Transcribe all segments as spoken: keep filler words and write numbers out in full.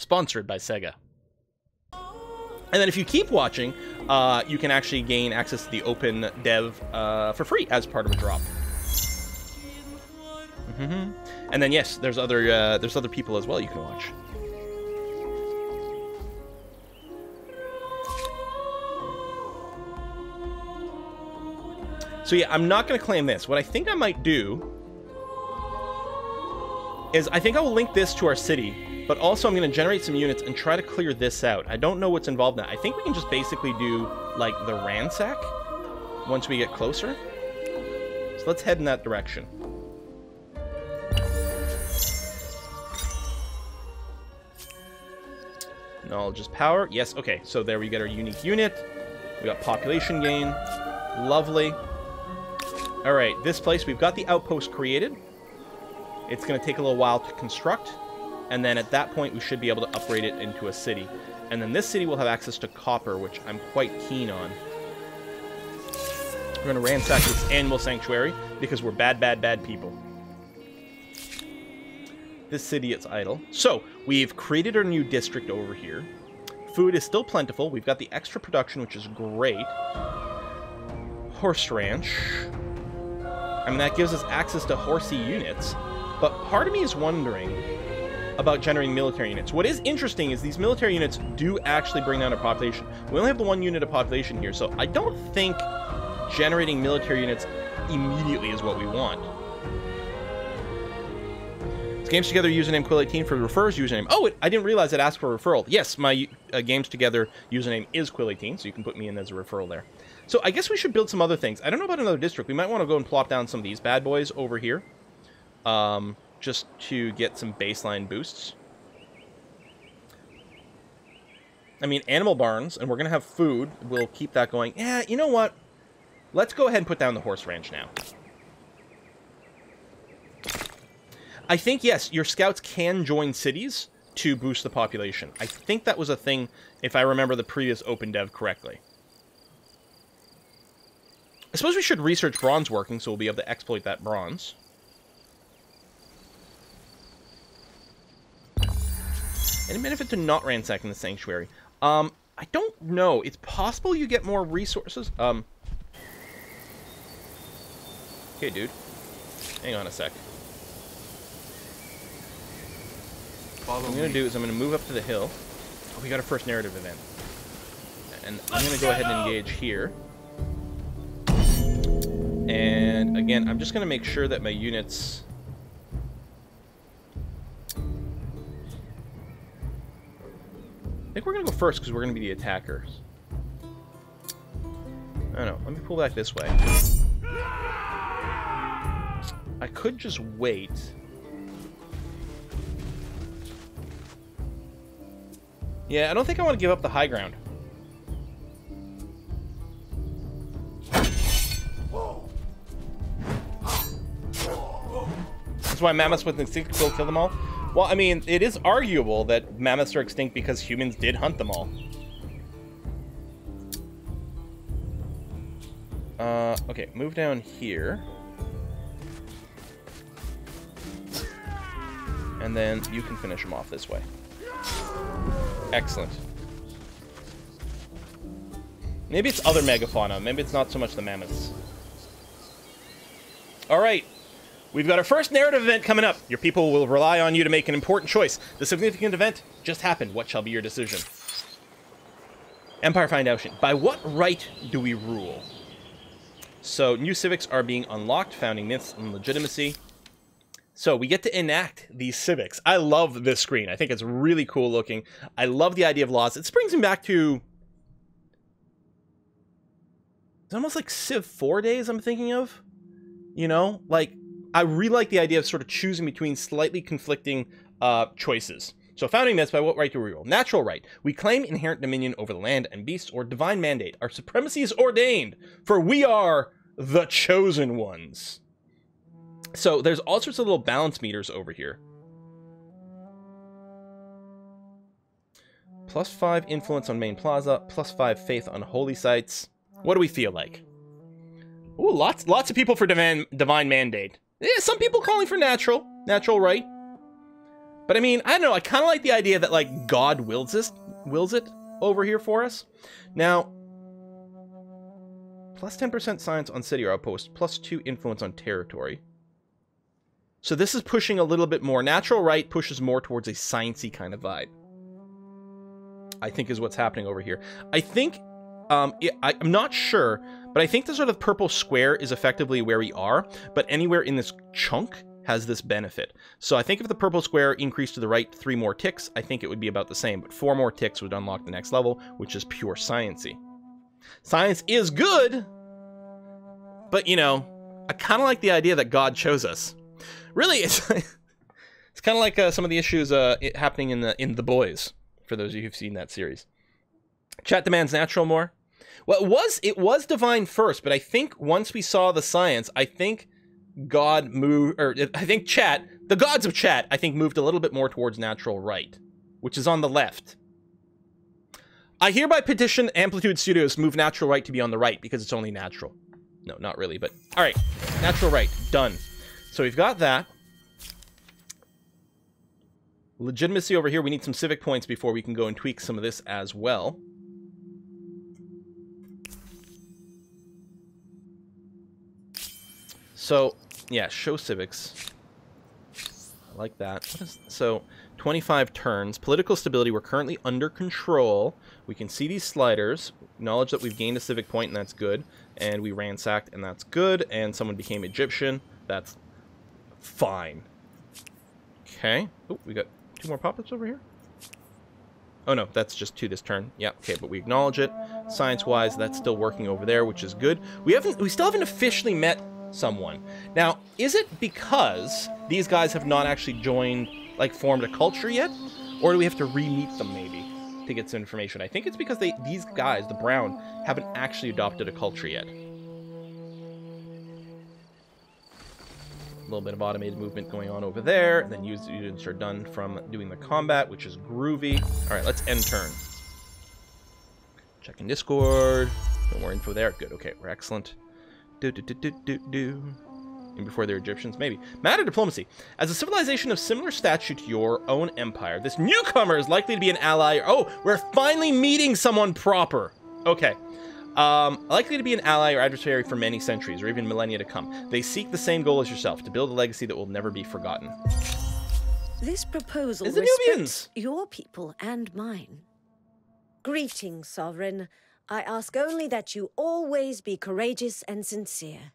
sponsored by Sega. And then if you keep watching, uh, you can actually gain access to the open dev uh, for free as part of a drop. Mm-hmm. And then yes, there's other uh, there's other people as well you can watch. So yeah, I'm not going to claim this. What I think I might do is I think I will link this to our city, but also I'm going to generate some units and try to clear this out. I don't know what's involved in that. I think we can just basically do like the ransack once we get closer. So let's head in that direction. Knowledge is power. Yes, okay. So there we get our unique unit. We got population gain. Lovely. All right, this place, we've got the outpost created. It's going to take a little while to construct, and then at that point, we should be able to upgrade it into a city. And then this city will have access to copper, which I'm quite keen on. We're going to ransack this animal sanctuary, because we're bad, bad, bad people. This city, it's idle. So, we've created our new district over here. Food is still plentiful. We've got the extra production, which is great. Horse ranch. I mean, that gives us access to horsey units. But part of me is wondering about generating military units. What is interesting is these military units do actually bring down a population. We only have the one unit of population here, so I don't think generating military units immediately is what we want. It's Games Together username Quill eighteen for refers username. Oh, it, I didn't realize it asked for a referral. Yes, my uh, Games Together username is Quill eighteen, so you can put me in as a referral there. So I guess we should build some other things. I don't know about another district. We might want to go and plop down some of these bad boys over here. Um, just to get some baseline boosts. I mean, animal barns, and we're going to have food. We'll keep that going. Yeah, you know what? Let's go ahead and put down the horse ranch now. I think, yes, your scouts can join cities to boost the population. I think that was a thing, if I remember the previous open dev correctly. I suppose we should research bronze working, so we'll be able to exploit that bronze. Any benefit to not ransacking the sanctuary? Um, I don't know. It's possible you get more resources. Um. Okay, dude. Hang on a sec. Follow what I'm going to do is I'm going to move up to the hill. Oh, we got our first narrative event. And I'm going to go ahead and engage here. And again, I'm just going to make sure that my units... I think we're going to go first because we're going to be the attackers. I don't know. Let me pull back this way. I could just wait. Yeah, I don't think I want to give up the high ground. That's why mammoths with instinct will kill them all. Well, I mean, it is arguable that mammoths are extinct because humans did hunt them all. Uh, okay, move down here. And then you can finish them off this way. Excellent. Maybe it's other megafauna. Maybe it's not so much the mammoths. All right. We've got our first narrative event coming up. Your people will rely on you to make an important choice. The significant event just happened. What shall be your decision? Empire Foundation. By what right do we rule? So, new civics are being unlocked, founding myths and legitimacy. So, we get to enact these civics. I love this screen. I think it's really cool looking. I love the idea of laws. It brings me back to... It's almost like Civ four days I'm thinking of. You know? Like... I really like the idea of sort of choosing between slightly conflicting uh, choices. So, founding myths, by what right do we rule? Natural right. We claim inherent dominion over the land and beasts, or divine mandate. Our supremacy is ordained, for we are the chosen ones. So, there's all sorts of little balance meters over here. Plus five influence on main plaza, plus five faith on holy sites. What do we feel like? Ooh, lots, lots of people for divine, divine mandate. Yeah, some people calling for natural, natural right. But I mean, I don't know, I kind of like the idea that like God wills this, wills it over here for us. Now, plus ten percent science on city or outpost, plus two influence on territory. So this is pushing a little bit more. Natural right pushes more towards a sciencey kind of vibe, I think, is what's happening over here. I think, um, it, I, I'm not sure, but I think the sort of purple square is effectively where we are, but anywhere in this chunk has this benefit. So I think if the purple square increased to the right three more ticks, I think it would be about the same, but four more ticks would unlock the next level, which is pure sciencey. Science is good, but you know, I kind of like the idea that God chose us. Really, it's like, it's kind of like uh, some of the issues uh, it happening in the in The Boys, for those of you who've seen that series. Chat demands natural more. Well, it was it was divine first, but I think once we saw the science, I think God moved, or I think chat, the gods of chat, I think moved a little bit more towards natural right, which is on the left. I hereby petition Amplitude Studios move natural right to be on the right because it's only natural. No, not really, but all right, natural right, done. So we've got that. Legitimacy over here. We need some civic points before we can go and tweak some of this as well. So, yeah, show civics. I like that. What is, so, twenty-five turns. Political stability. We're currently under control. We can see these sliders. Acknowledge that we've gained a civic point, and that's good. And we ransacked, and that's good. And someone became Egyptian. That's fine. Okay. Oh, we got two more pop-ups over here. Oh, no, that's just two this turn. Yeah, okay, but we acknowledge it. Science-wise, that's still working over there, which is good. We haven't, we still haven't officially met someone. Now, is it because these guys have not actually joined, like, formed a culture yet? Or do we have to re-meet them, maybe, to get some information? I think it's because they, these guys, the brown, haven't actually adopted a culture yet. A little bit of automated movement going on over there, and then units are done from doing the combat, which is groovy. All right, let's end turn. Checking Discord. No more info there. Good. Okay, we're excellent. Do do do do do do. And before they're Egyptians, maybe. Matter diplomacy. As a civilization of similar stature to your own empire, this newcomer is likely to be an ally. Oh, we're finally meeting someone proper. Okay. Um, likely to be an ally or adversary for many centuries or even millennia to come. They seek the same goal as yourself, to build a legacy that will never be forgotten. This proposal is the Nubians, your people and mine. Greetings, Sovereign. I ask only that you always be courageous and sincere.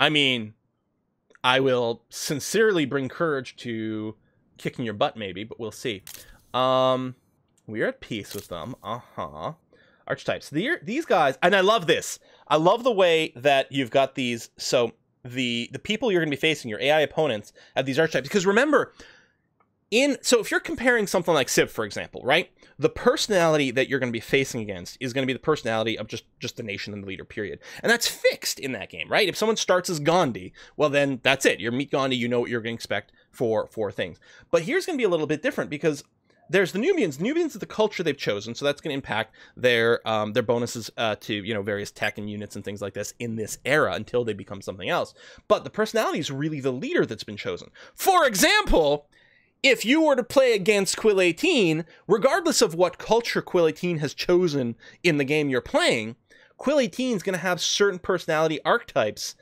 I mean, I will sincerely bring courage to kicking your butt, maybe, but we'll see. Um, we're at peace with them. Uh-huh. Archetypes. These guys, and I love this. I love the way that you've got these. So the the people you're going to be facing, your A I opponents, have these archetypes. Because remember, in so if you're comparing something like Civ, for example, right? The personality that you're going to be facing against is going to be the personality of just just the nation and the leader, period. And that's fixed in that game, right? If someone starts as Gandhi, well, then that's it. You're meet Gandhi. You know what you're going to expect for for things. But here's going to be a little bit different because there's the Nubians. Nubians is the culture they've chosen, so that's going to impact their um, their bonuses uh, to, you know, various tech and units and things like this in this era until they become something else. But the personality is really the leader that's been chosen. For example, if you were to play against Quill eighteen, regardless of what culture Quill eighteen has chosen in the game you're playing, Quill eighteen is going to have certain personality archetypes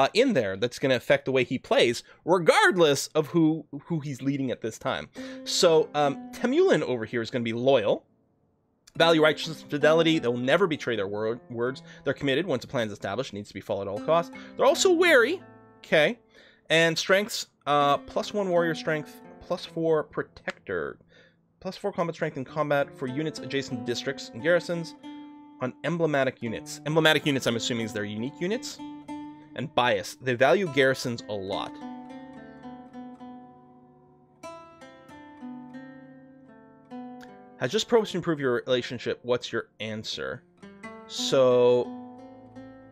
Uh, in there that's going to affect the way he plays, regardless of who who he's leading at this time. So um, Temulin over here is going to be loyal, value righteousness, fidelity. They'll never betray their word, words. They're committed once a plan's established. Needs to be followed at all costs. They're also wary. Okay, and strengths uh, plus one warrior strength, plus four protector, plus four combat strength in combat for units adjacent to districts and garrisons on emblematic units. Emblematic units, I'm assuming, is their unique units. And bias. They value garrisons a lot. Has just probed to improve your relationship. What's your answer? So,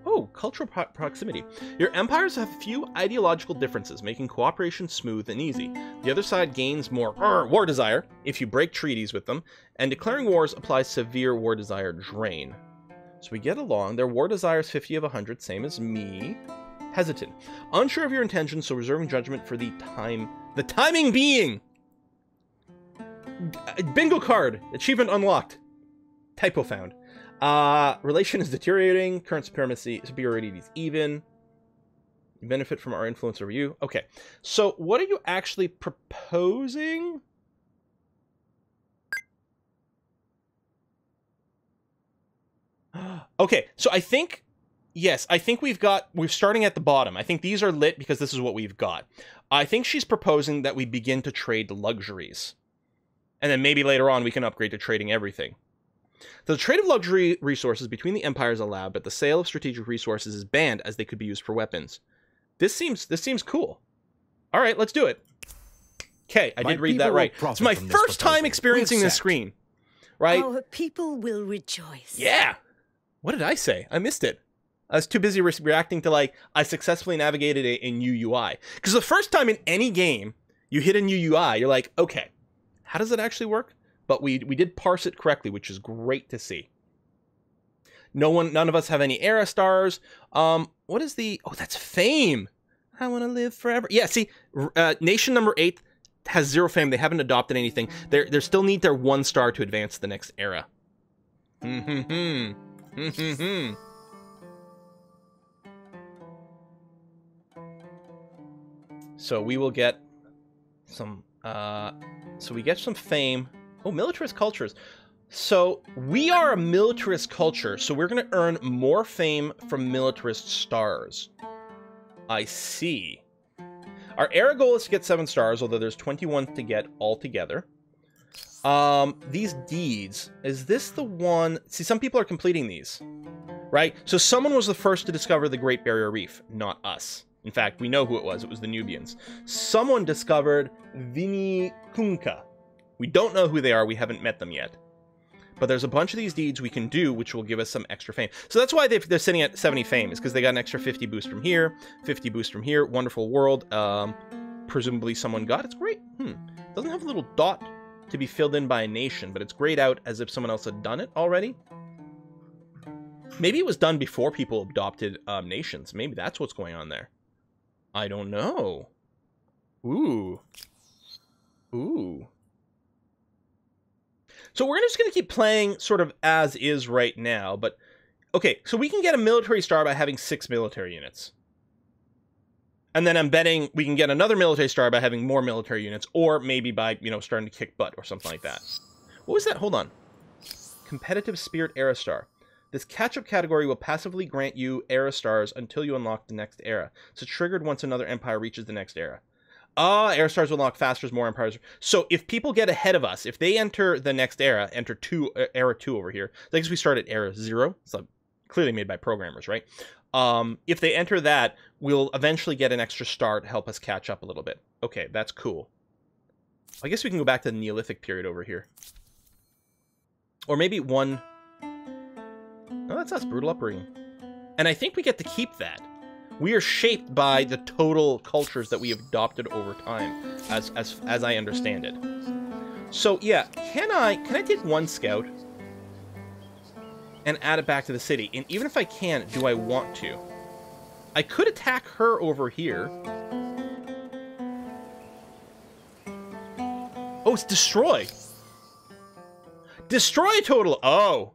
oh, cultural pro proximity. Your empires have few ideological differences, making cooperation smooth and easy. The other side gains more uh, war desire if you break treaties with them, and declaring wars applies severe war desire drain. So we get along. Their war desire is fifty of one hundred, same as me. hesitant, unsure of your intentions, so reserving judgment for the time, the timing being. Bingo card, achievement unlocked, typo found. Uh, relation is deteriorating, current supremacy, superiority is even. You benefit from our influence over you. Okay, so what are you actually proposing? Okay, so I think, yes, I think we've got, we're starting at the bottom. I think these are lit because this is what we've got. I think she's proposing that we begin to trade luxuries. And then maybe later on we can upgrade to trading everything. The trade of luxury resources between the empires allowed, but the sale of strategic resources is banned as they could be used for weapons. This seems, this seems cool. All right, let's do it. Okay, I did read that right. It's my first time experiencing this screen, right? Our people will rejoice. Yeah. What did I say? I missed it. I was too busy re reacting to like, I successfully navigated a, a new U I. Because the first time in any game, you hit a new U I, you're like, okay, how does it actually work? But we, we did parse it correctly, which is great to see. No one, none of us have any era stars. Um, what is the, oh, that's fame. I want to live forever. Yeah, see, uh, nation number eight has zero fame. They haven't adopted anything. They're, they still need their one star to advance the next era. Mm-hmm-hmm. Mm-hmm-hmm. So we will get some, uh, so we get some fame. Oh, militarist cultures. So we are a militarist culture, so we're going to earn more fame from militarist stars. I see. Our era goal is to get seven stars, although there's twenty-one to get altogether. Um, these deeds, is this the one? See, some people are completing these, right? So someone was the first to discover the Great Barrier Reef, not us. In fact, we know who it was. It was the Nubians. Someone discovered Vinicunca. We don't know who they are. We haven't met them yet. But there's a bunch of these deeds we can do, which will give us some extra fame. So that's why they're sitting at seventy fame, is because they got an extra fifty boost from here, fifty boost from here. Wonderful world. Um, presumably someone got. It's great. Hmm. Doesn't have a little dot to be filled in by a nation, but it's grayed out as if someone else had done it already. Maybe it was done before people adopted um, nations. Maybe that's what's going on there. I don't know. Ooh. Ooh. So we're just going to keep playing sort of as is right now, but okay, so we can get a military star by having six military units. And then I'm betting we can get another military star by having more military units, or maybe by, you know, starting to kick butt or something like that. What was that? Hold on. Competitive Spirit Era Star. This catch-up category will passively grant you era stars until you unlock the next era. So triggered once another empire reaches the next era. Ah, uh, air stars will unlock faster as more empires. So if people get ahead of us, if they enter the next era, enter two uh, era two over here. I guess we start at era zero. It's like clearly made by programmers, right? Um, if they enter that, we'll eventually get an extra star to help us catch up a little bit. Okay, that's cool. I guess we can go back to the Neolithic period over here, or maybe one. Oh, that's us, brutal upbringing, and I think we get to keep that. We are shaped by the total cultures that we have adopted over time, as, as, as I understand it. So yeah, can I, can I take one scout and add it back to the city? And even if I can, do I want to? I could attack her over here. Oh, it's destroy. Destroy total. Oh.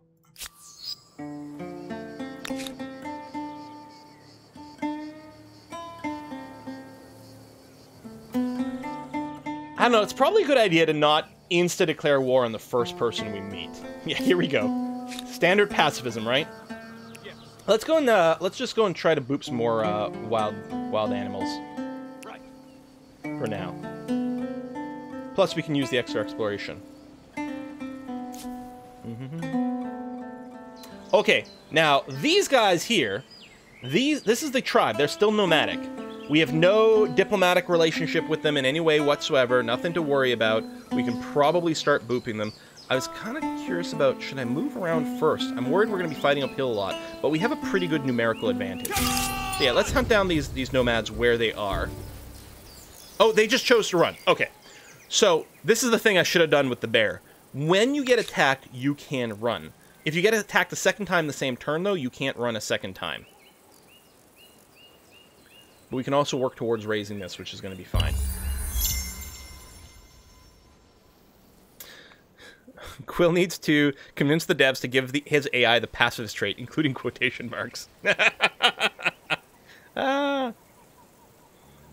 I don't know, it's probably a good idea to not insta-declare war on the first person we meet. Yeah, here we go. Standard pacifism, right? Yeah. Let's go and, uh, let's just go and try to boop some more, uh, wild, wild animals. Right. For now. Plus, we can use the extra exploration. Mm-hmm. Okay, now, these guys here, these, this is the tribe, they're still nomadic. We have no diplomatic relationship with them in any way whatsoever. Nothing to worry about. We can probably start booping them. I was kind of curious about, should I move around first? I'm worried we're going to be fighting uphill a lot, but we have a pretty good numerical advantage. So yeah, let's hunt down these, these nomads where they are. Oh, they just chose to run. Okay. So this is the thing I should have done with the bear. When you get attacked, you can run. If you get attacked a second time the same turn, though, you can't run a second time. But we can also work towards raising this, which is going to be fine. Quill needs to convince the devs to give the, his A I the pacifist trait, including quotation marks. ah.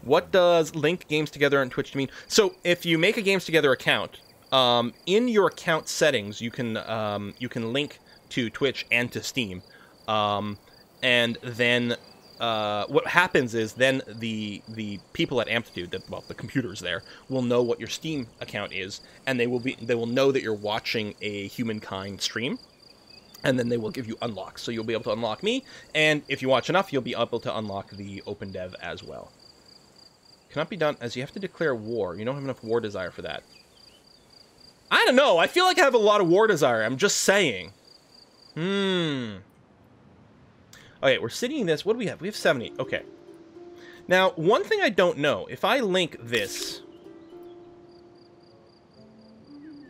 What does link Games Together on Twitch mean? So if you make a Games Together account, um, in your account settings, you can um, you can link to Twitch and to Steam. Um, and then uh, what happens is then the the people at Amplitude, the, well, the computers there, will know what your Steam account is, and they will be they will know that you're watching a Humankind stream, and then they will give you unlocks. So you'll be able to unlock me, and if you watch enough, you'll be able to unlock the Open Dev as well. Cannot be done as you have to declare war. You don't have enough war desire for that. I don't know. I feel like I have a lot of war desire. I'm just saying. Hmm. Okay, we're sitting this. What do we have? We have seventy. Okay. Now, one thing I don't know, if I link this...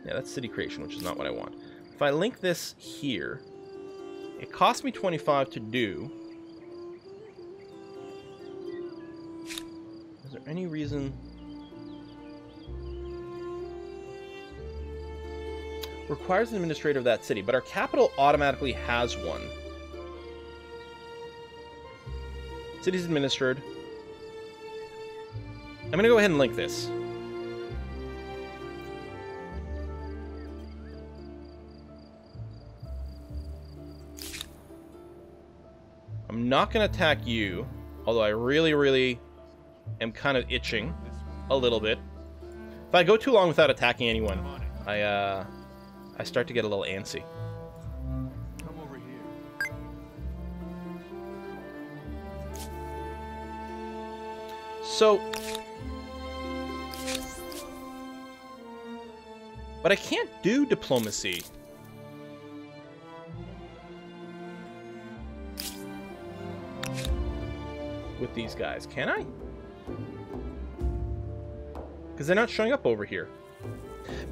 Yeah, that's city creation, which is not what I want. If I link this here, it cost me twenty-five to do. Is there any reason... Requires an administrator of that city, but our capital automatically has one. City's administered. I'm going to go ahead and link this. I'm not going to attack you, although I really, really am kind of itching a little bit. If I go too long without attacking anyone, I, uh, I start to get a little antsy. So, but I can't do diplomacy. With these guys, can I? Because they're not showing up over here.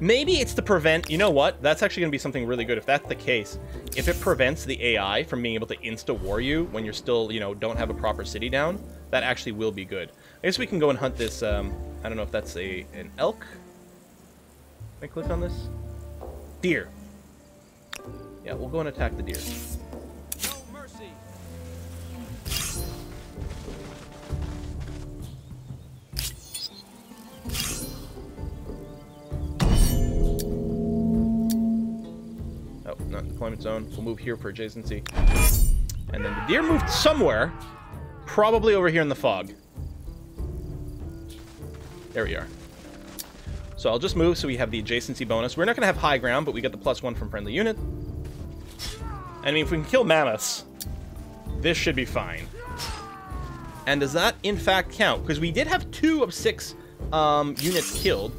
Maybe it's to prevent, you know what? That's actually gonna be something really good if that's the case. If it prevents the A I from being able to insta-war you when you're still, you know, don't have a proper city down, that actually will be good. I guess we can go and hunt this, um, I don't know if that's a an elk. Can I click on this? Deer. Yeah, we'll go and attack the deer. No mercy. Oh, not in deployment zone. We'll move here for adjacency. And then the deer moved somewhere. Probably over here in the fog. There we are. So I'll just move so we have the adjacency bonus. We're not going to have high ground, but we get the plus one from friendly unit. I mean, if we can kill mammoths, this should be fine. And does that, in fact, count? Because we did have two of six um, units killed.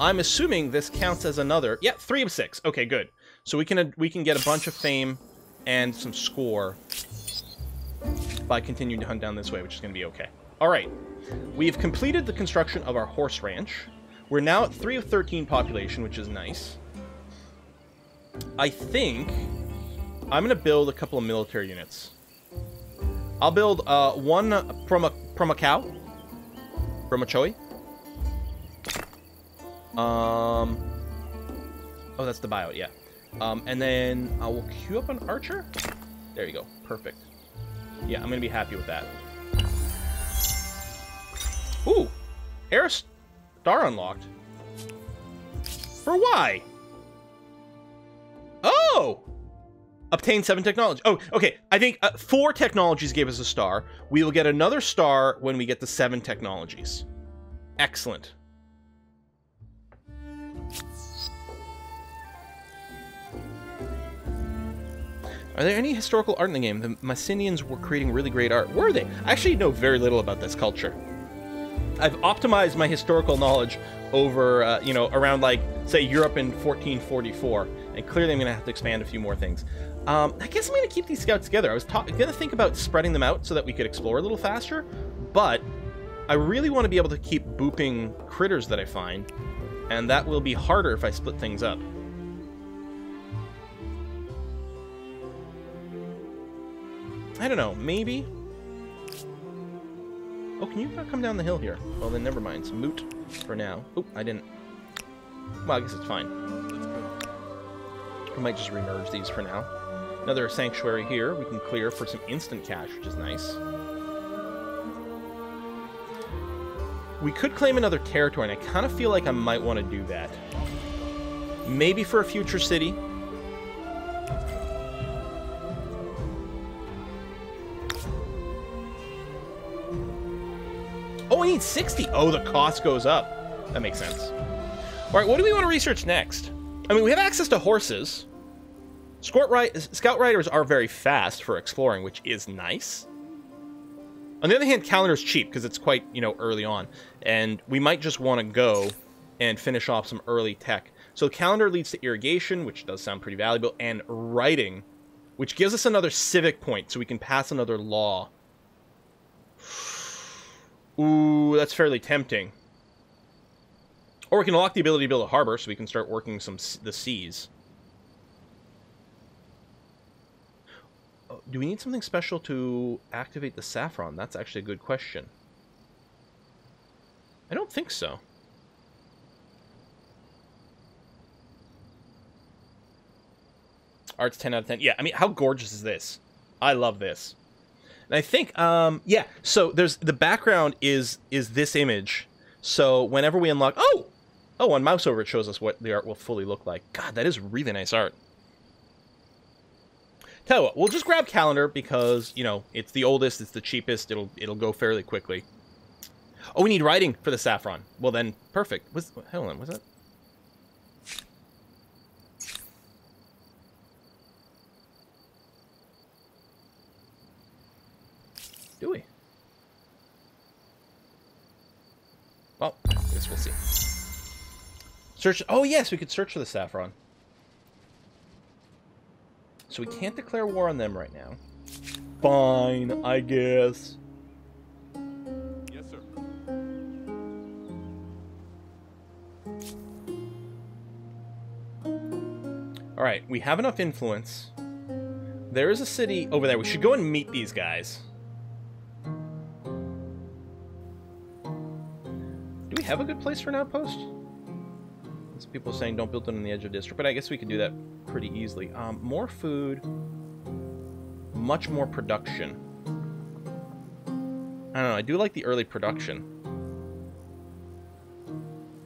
I'm assuming this counts as another... Yeah, three of six. Okay, good. So we can, we can get a bunch of fame and some score... by continuing to hunt down this way, which is going to be okay. All right. We've completed the construction of our horse ranch. We're now at three of thirteen population, which is nice. I think I'm going to build a couple of military units. I'll build uh, one from a, from a cow. From a choy. Um, oh, that's the bio, yeah. Um, and then I will queue up an archer. There you go. Perfect. Yeah, I'm going to be happy with that. Ooh! Air Star unlocked. For why? Oh! Obtain seven technologies. Oh, okay. I think uh, four technologies gave us a star. We will get another star when we get the seven technologies. Excellent. Are there any historical art in the game? The Mycenaeans were creating really great art. Were they? I actually know very little about this culture. I've optimized my historical knowledge over, uh, you know, around, like, say, Europe in fourteen forty-four. And clearly I'm going to have to expand a few more things. Um, I guess I'm going to keep these scouts together. I was going to think about spreading them out so that we could explore a little faster. But I really want to be able to keep booping critters that I find. And that will be harder if I split things up. I don't know, maybe? Oh, can you not come down the hill here? Well, then never mind. It's moot for now. Oh, I didn't. Well, I guess it's fine. We might just remerge these for now. Another sanctuary here we can clear for some instant cash, which is nice. We could claim another territory, and I kind of feel like I might want to do that. Maybe for a future city. Oh, we need sixty. Oh, the cost goes up. That makes sense. All right, what do we want to research next? I mean, we have access to horses. Scout riders are very fast for exploring, which is nice. On the other hand, calendar's cheap because it's quite, you know, early on. And we might just want to go and finish off some early tech. So calendar leads to irrigation, which does sound pretty valuable, and writing, which gives us another civic point so we can pass another law. Ooh, that's fairly tempting. Or we can lock the ability to build a harbor so we can start working some the seas. Oh, do we need something special to activate the saffron? That's actually a good question. I don't think so. Art's ten out of ten. Yeah, I mean, how gorgeous is this? I love this. I think, um, yeah, so there's the background is is this image. So whenever we unlock, oh, oh, on mouse over, it shows us what the art will fully look like. God, that is really nice art. Tell you what, we'll just grab calendar because, you know, it's the oldest, it's the cheapest, it'll it'll go fairly quickly. Oh, we need writing for the saffron. Well then, perfect. Was hold on, was that? Do we? Well, I guess we'll see. Search. Oh, yes, we could search for the saffron. So we can't declare war on them right now. Fine, I guess. Yes, sir. All right, we have enough influence. There is a city over there. We should go and meet these guys. Have a good place for an outpost? Some people are saying don't build it on the edge of the district, but I guess we could do that pretty easily. Um, more food, much more production. I don't know, I do like the early production.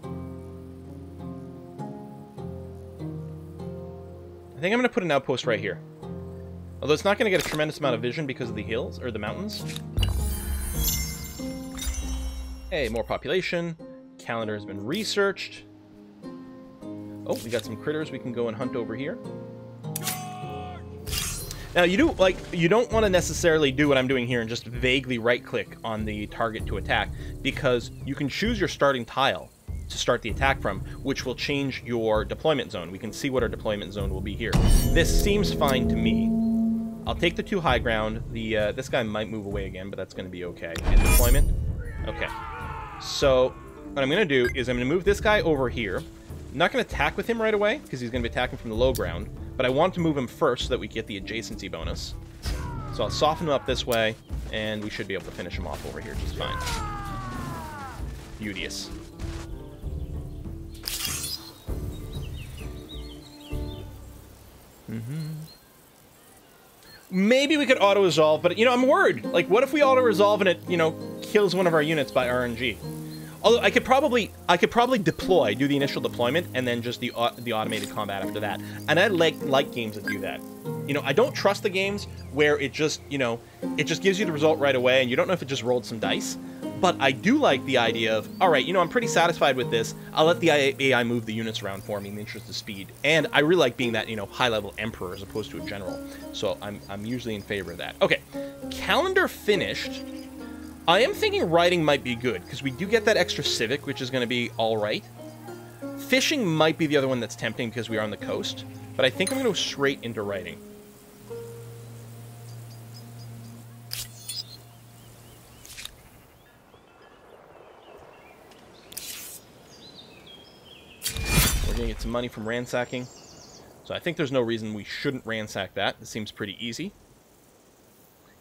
I think I'm going to put an outpost right here. Although it's not going to get a tremendous amount of vision because of the hills, or the mountains. Hey, more population. Calendar has been researched. Oh, we got some critters we can go and hunt over here. Now, you do like you don't want to necessarily do what I'm doing here and just vaguely right-click on the target to attack, because you can choose your starting tile to start the attack from, which will change your deployment zone. We can see what our deployment zone will be here. This seems fine to me. I'll take the two high ground. The uh, this guy might move away again, but that's going to be okay. And deployment. Okay. So, what I'm going to do is I'm going to move this guy over here. I'm not going to attack with him right away, because he's going to be attacking from the low ground. But I want to move him first so that we get the adjacency bonus. So I'll soften him up this way, and we should be able to finish him off over here just fine. Beauteous. Mm-hmm. Maybe we could auto-resolve, but, you know, I'm worried. Like, what if we auto-resolve and it, you know, kills one of our units by R N G? Although, I could probably, I could probably deploy, do the initial deployment, and then just the uh, the automated combat after that. And I like, like games that do that. You know, I don't trust the games where it just, you know, it just gives you the result right away, and you don't know if it just rolled some dice. But I do like the idea of, all right, you know, I'm pretty satisfied with this. I'll let the A I move the units around for me in the interest of speed. And I really like being that, you know, high-level emperor as opposed to a general. So I'm, I'm usually in favor of that. Okay, calendar finished. I am thinking writing might be good because we do get that extra civic, which is going to be all right. Fishing might be the other one that's tempting because we are on the coast. But I think I'm going to go straight into writing. Gonna get some money from ransacking, so I think there's no reason we shouldn't ransack that. It seems pretty easy.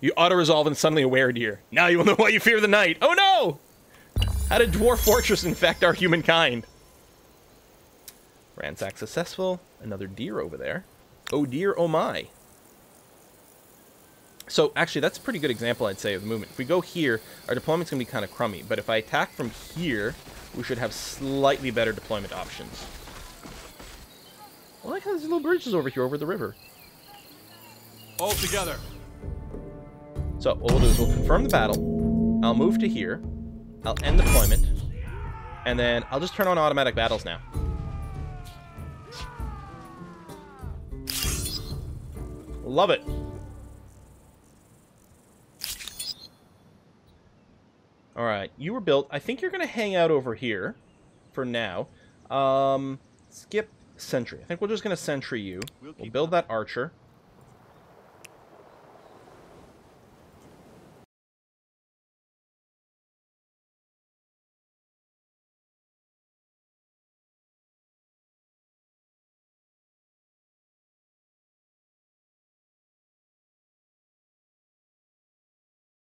You auto-resolve and suddenly aware deer. Now you will know why you fear the night. Oh no! How did Dwarf Fortress infect our humankind? Ransack successful. Another deer over there. Oh dear, oh my. So, actually, that's a pretty good example, I'd say, of the movement. If we go here, our deployment's going to be kind of crummy. But if I attack from here, we should have slightly better deployment options. I like how there's little bridges over here over the river. All together. So, what we'll do is we'll confirm the battle. I'll move to here. I'll end deployment. And then I'll just turn on automatic battles now. Love it. All right, you were built. I think you're going to hang out over here for now. Um, skip sentry. I think we're just going to sentry you. We'll, we'll build that archer.